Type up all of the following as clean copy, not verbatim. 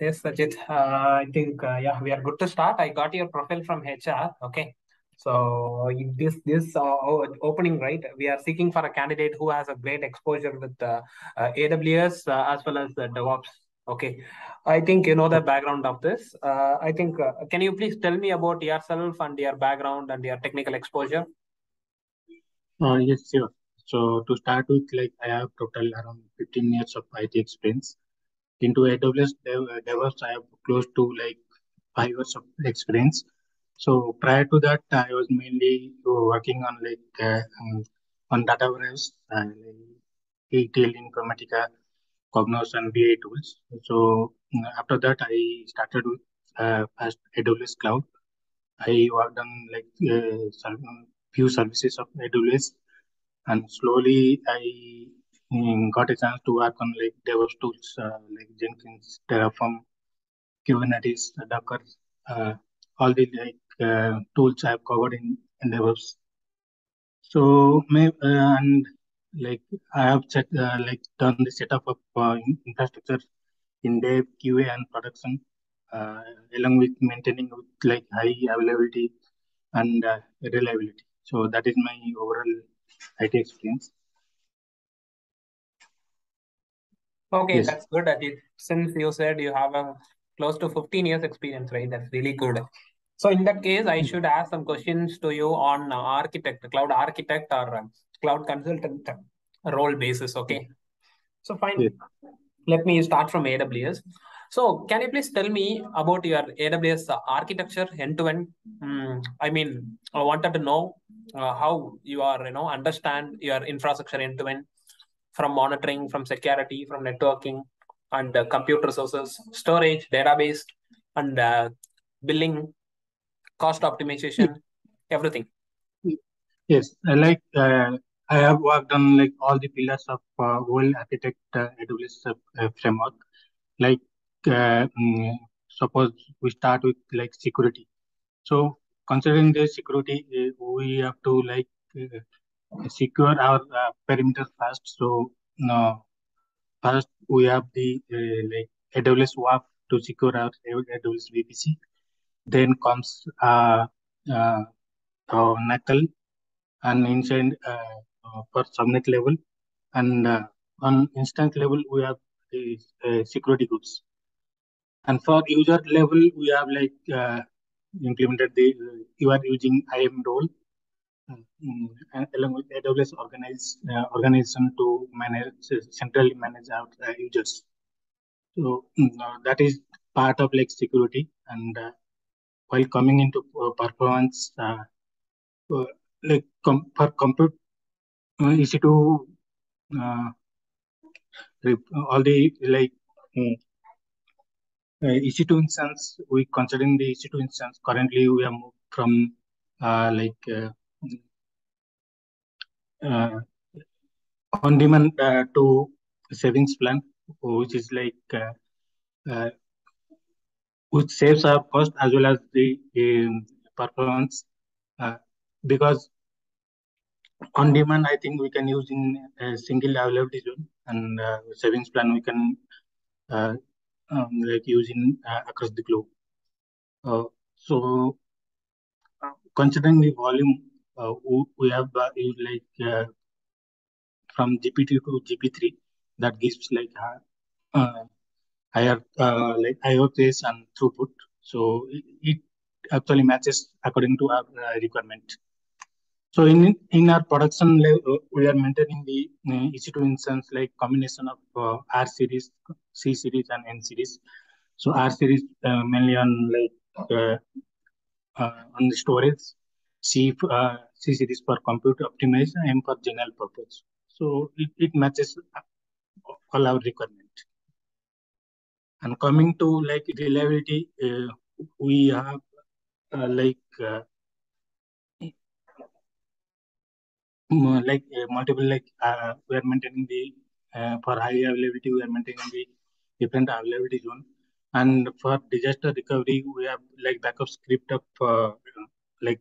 Yes, Sajit. I think we are good to start. I got your profile from HR. Okay, so in this opening, right? We are seeking for a candidate who has a great exposure with AWS as well as DevOps. Okay, I think you know the background of this. I think can you please tell me about yourself and your background and your technical exposure? Yes, sure. So to start with, like I have total around 15 years of IT experience. Into AWS DevOps, I have close to like 5 years of experience. So prior to that, I was mainly working on like on data warehouse and ETL, Informatica, Cognos, and BI tools. So after that, I started with first AWS Cloud. I worked on like few services of AWS, and slowly I got a chance to work on like DevOps tools like Jenkins, Terraform, Kubernetes, Docker, all the like tools I have covered in DevOps. So and like I have checked, done the setup of infrastructure in dev, QA, and production, along with maintaining with like high availability and reliability. So that is my overall IT experience. Okay, yes. That's good, Ajit. Since you said you have a close to 15 years experience, right? That's really good. So in that case, I should ask some questions to you on cloud architect or cloud consultant role basis. Okay. So fine. Yes. Let me start from AWS. So can you please tell me about your AWS architecture end to end? I mean, I wanted to know how you are, understand your infrastructure end to end. From monitoring, from security, from networking, and compute resources, storage, database, and billing, cost optimization, everything. Yes, I have worked on like all the pillars of whole architect AWS framework. Like suppose we start with like security. So considering the security, we have to like secure our perimeter first. So first we have the like AWS WAF to secure our AWS VPC. Then comes our NACL and inside for subnet level, and on instance level we have the security groups. And for user level we have like implemented the you are using IAM role. And along with AWS organization to manage centrally manage our users. So that is part of like security. And while coming into performance, like for compute EC2, all the like EC2 instance. We considering the EC2 instance. Currently, we have moved from on demand to savings plan, which is like which saves our cost as well as the performance, because on demand I think we can use in a single availability zone, and savings plan we can use in across the globe. So considering the volume, we have used from GP2 to GP3, that gives like higher IOPS and throughput. So it actually matches according to our requirement. So in our production level, we are maintaining the EC2 instance like combination of R series, C series, and N series. So R series mainly on the storage, C series for computer optimization, and for general purpose. So it matches all our requirement. And coming to like reliability, we have multiple we are maintaining the for high availability we are maintaining the different availability zone. And for disaster recovery, we have like backup script of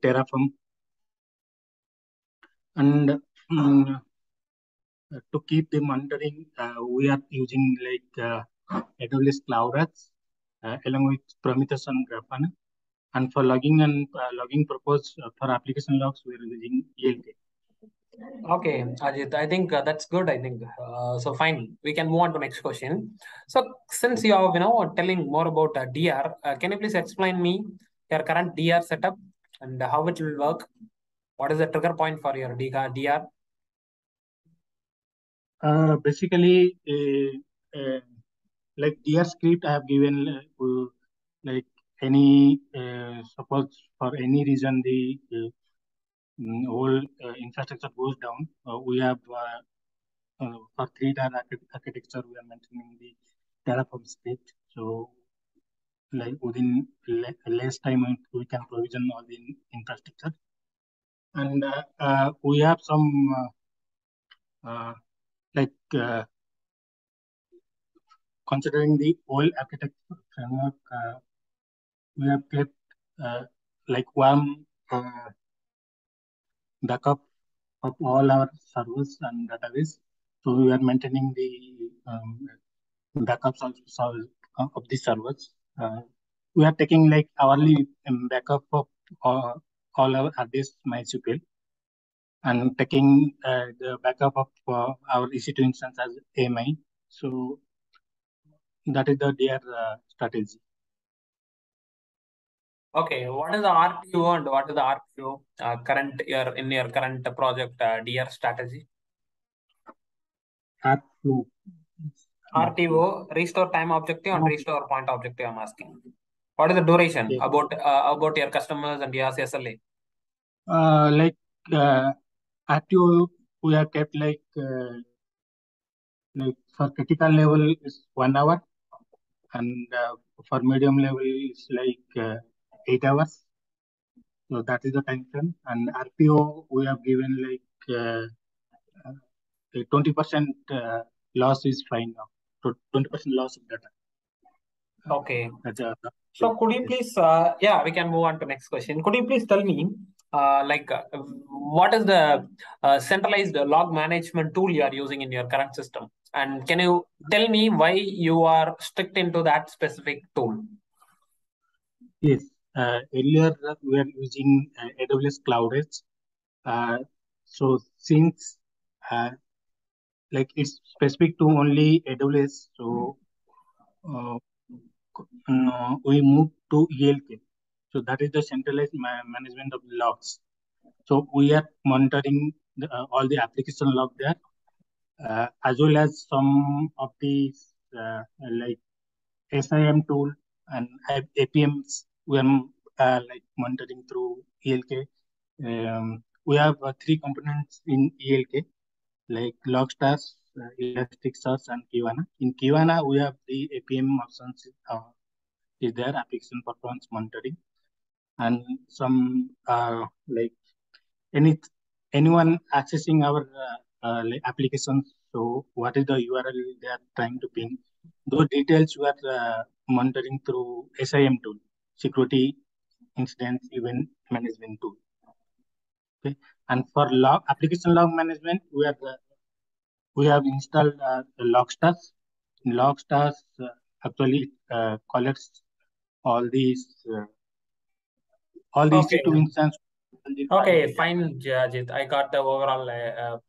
Terraform. And to keep the monitoring, we are using AWS Cloud Rats, along with Prometheus and Grafana. And for logging and logging purpose for application logs, we are using ELK. Okay, Ajit, I think that's good. I think so. Fine, we can move on to next question. So since you are telling more about DR, can you please explain me your current DR setup and how it will work? What is the trigger point for your DR? Basically, like DR script, I have given like any suppose for any reason the whole infrastructure goes down. We have for 3-tier architecture, we are maintaining the Terraform script. So, like within less time, we can provision all the infrastructure. And we have some considering the whole architecture framework, we have kept like one. Backup of all our servers and database. So we are maintaining the backups of the servers. We are taking like hourly backup of all our RDS, MySQL, and taking the backup of our EC2 instance as AMI. So that is the DR strategy. Okay, what is the RTO and what is the RPO in your current project DR strategy? RTO. RTO, restore time objective and restore point objective, I'm asking. What is the duration about your customers and your SLA? Like RTO, we have kept like for critical level is 1 hour, and for medium level is like 8 hours. So that is the time frame. And RPO, we have given like 20% loss is fine now. So 20% loss of data. Okay. So could you please, yeah, we can move on to next question. Could you please tell me, like, what is the centralized log management tool you are using in your current system? And can you tell me why you are strict into that specific tool? Yes. Earlier, we are using AWS Cloud Edge. So since like it's specific to only AWS, so we moved to ELK. So that is the centralized management of logs. So we are monitoring the, all the application log there, as well as some of these like SIM tool and APMs. We are like monitoring through ELK. We have 3 components in ELK, like Logstash, Elasticsearch, and Kibana. In Kibana, we have the APM options is there, application performance monitoring, and some like anyone accessing our like applications. So what is the URL they are trying to ping? Those details we are monitoring through SIM tool. Security incident event management tool. Okay, and for log application log management, we have installed Logstash. Logstash actually collects all these okay. EC2 instances. Okay, fine, Ajit. I got the overall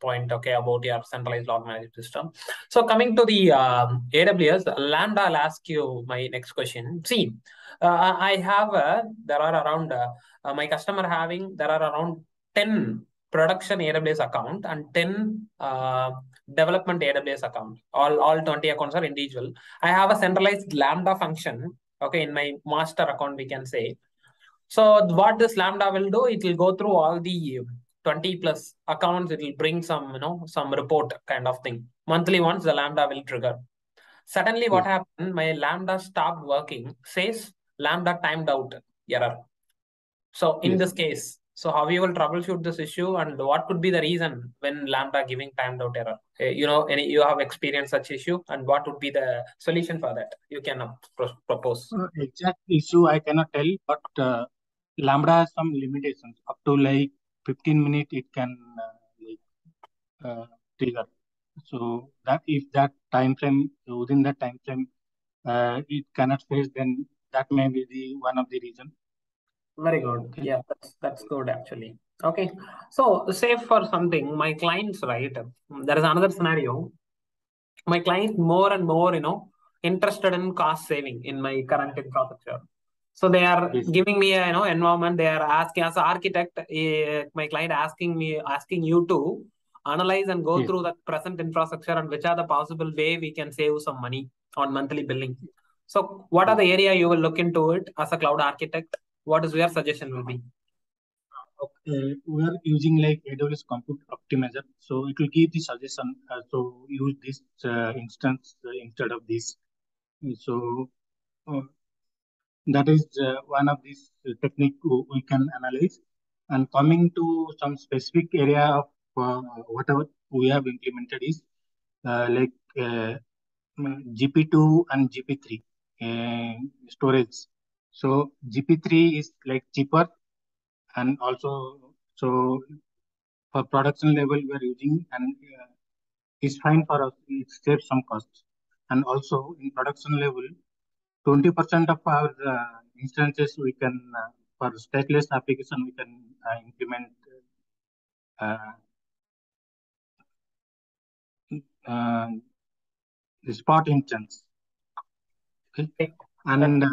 point. Okay, about your centralized log management system. So coming to the AWS Lambda, I'll ask you my next question. See, I have there are around my customer having there are around 10 production AWS account and 10 development AWS account. All 20 accounts are individual. I have a centralized Lambda function. Okay, in my master account, we can say. So what this Lambda will do, it will go through all the 20+ accounts. It will bring some, some report kind of thing. Monthly once, the Lambda will trigger. Suddenly what happened, my Lambda stopped working, says Lambda timed out error. So in this case, so how you will troubleshoot this issue and what could be the reason when Lambda giving timed out error? You have experienced such issue and what would be the solution for that? You cannot propose. Exact issue I cannot tell, but Lambda has some limitations. Up to like 15 minutes, it can trigger. So that if that time frame, within that time frame, it cannot face, then that may be the one of the reason. Very good. Okay. Yeah, that's good actually. Okay. So say for something, my clients, right? There is another scenario. My client more and more, you know, interested in cost saving in my current infrastructure. So they are giving me a, you know, environment. They are asking as an architect, my client asking you to analyze and go through the present infrastructure and which are the possible way we can save some money on monthly billing. So what are the area you will look into it as a cloud architect? What is your suggestion will be? Okay, we are using like AWS Compute Optimizer. So it will give the suggestion. So use this instance instead of this. So that is one of these technique we can analyze. And coming to some specific area of whatever we have implemented is like GP2 and GP3 storage. So GP3 is like cheaper, and also so for production level we are using, and it's fine for us. It saves some costs, and also in production level, 20% of our instances we can for stateless application we can implement the spot instance. Okay. And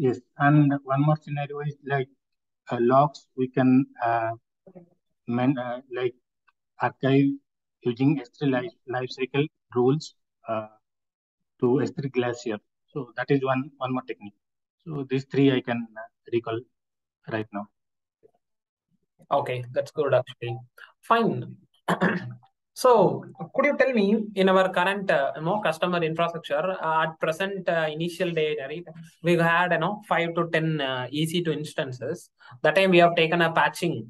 yes, and one more scenario is like logs. We can like archive using S3 lifecycle rules to S3 Glacier. So that is one more technique. So these three I can recall right now. Okay, that's good actually. Fine. So could you tell me in our current customer infrastructure at present initial day, right? We had 5 to 10 EC2 instances. That time we have taken a patching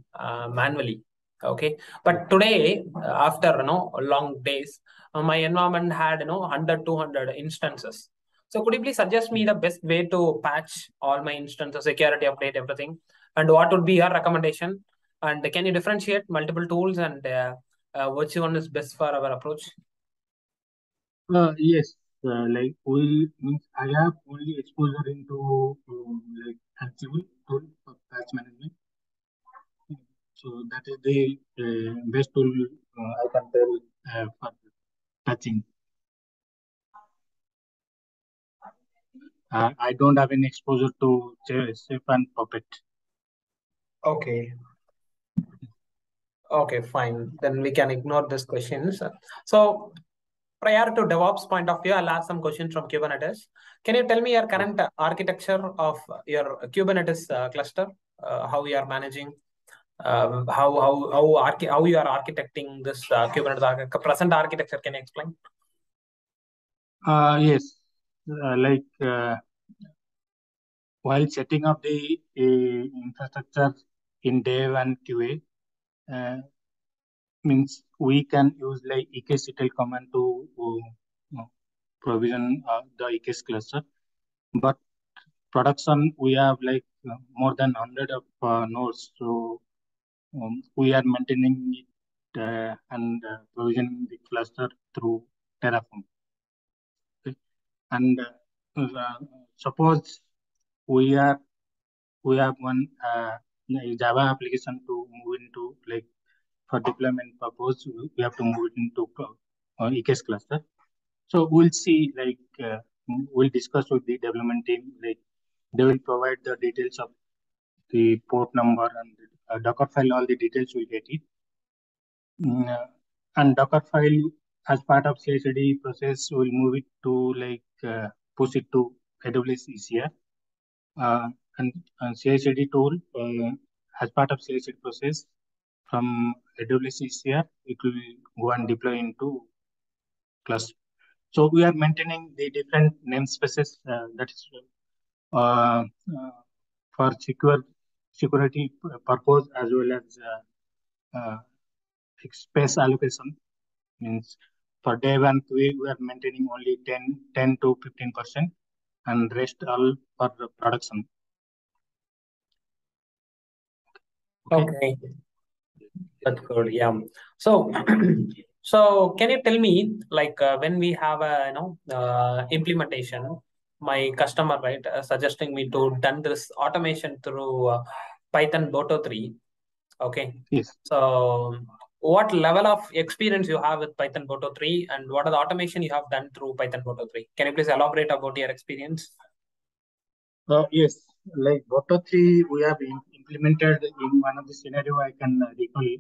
manually. Okay, but today after long days, my environment had 100-200 instances. So could you please suggest me the best way to patch all my instances, security update, everything, and what would be your recommendation? And can you differentiate multiple tools and which one is best for our approach? Yes, like we means I have only exposure into like Ansible tool for patch management. So that is the best tool I can tell for patching. I don't have any exposure to SIM and Puppet. Okay. Okay, fine. Then we can ignore these questions. So prior to DevOps point of view, I'll ask some questions from Kubernetes. Can you tell me your current architecture of your Kubernetes cluster? How you are managing, how you are architecting this Kubernetes present architecture? Can you explain? Yes, like while setting up the infrastructure in Dev and QA, means we can use like EKS ETL command to provision the EKS cluster, but production we have like more than 100 of nodes, so we are maintaining it and provisioning the cluster through Terraform. Okay. And suppose we have one Java application to move into, like for deployment purpose, we have to move it into EKS cluster. So we'll see, like we'll discuss with the development team, like they will provide the details of the port number and Docker file, all the details we'll get it. And Docker file as part of CI/CD process, we'll move it to like push it to AWS ECR. And CI/CD tool as part of CI/CD process from AWS ECR, it will go and deploy into cluster. So we are maintaining the different namespaces that is for security purpose as well as space allocation. Means for Dev and QA, we are maintaining only 10 to 15%, and rest all for production. Okay. That's good. Yeah. So So can you tell me, like, when we have a implementation, my customer, right, suggesting me to done this automation through Python Boto3. Okay. Yes. So what level of experience you have with Python Boto3, and what are the automation you have done through Python Boto3? Can you please elaborate about your experience? Yes, like Boto3, we have implemented in one of the scenario I can recall.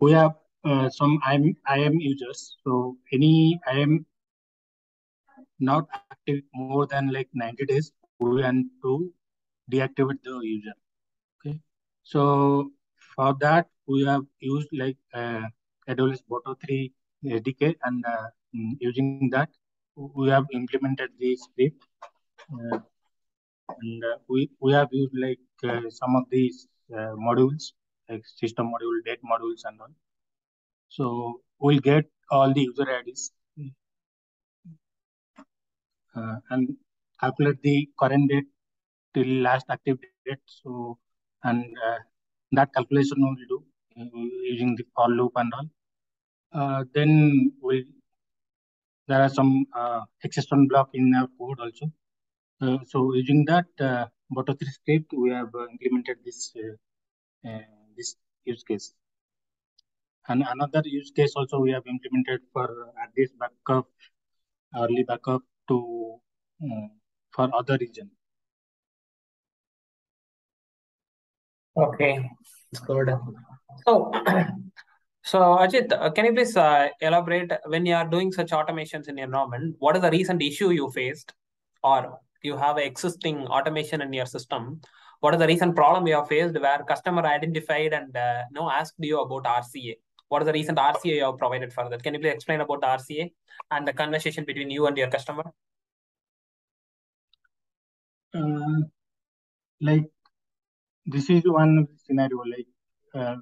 We have some IAM users, so any IAM not active more than like 90 days, we want to deactivate the user. Okay, so for that, we have used like AWS Boto3 SDK, and using that, we have implemented the script, and we have used like some of these modules, like system module, date modules, and all. So we'll get all the user IDs and calculate the current date till last active date. So and that calculation we'll do using the for loop and all. Then we'll. There are some exception block in our code also. So using that Boto3 script, we have implemented this this use case. And another use case also we have implemented for RDS backup, early backup to for other region. Okay, that's good. So. So, Ajit, can you please elaborate when you are doing such automations in your environment, what is the recent issue you faced, or you have an existing automation in your system? What is the recent problem you have faced where customer identified and asked you about RCA? What is the recent RCA you have provided for that? Can you please explain about the RCA and the conversation between you and your customer? Like, this is one scenario, like,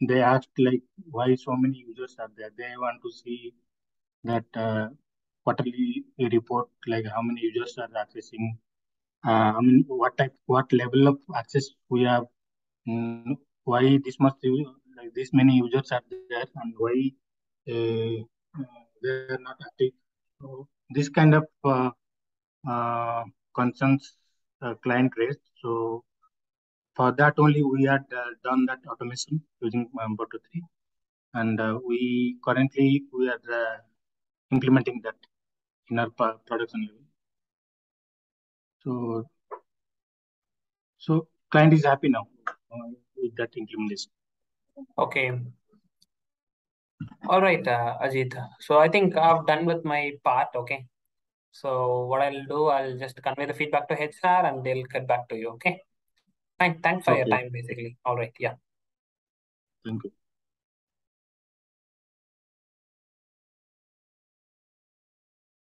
they asked like why so many users are there. They want to see that quarterly report, like how many users are accessing, what level of access we have, why this much, like this many users are there, and why they are not active. So this kind of concerns client raised. So. For that only, we had done that automation using Boto3, and we are implementing that in our production level. So client is happy now with that implementation. Okay. All right, Ajit. So I think I've done with my part. Okay. So what I'll do, I'll just convey the feedback to HR, and they'll get back to you. Okay. Thanks for your time, basically. All right. Yeah. Thank you.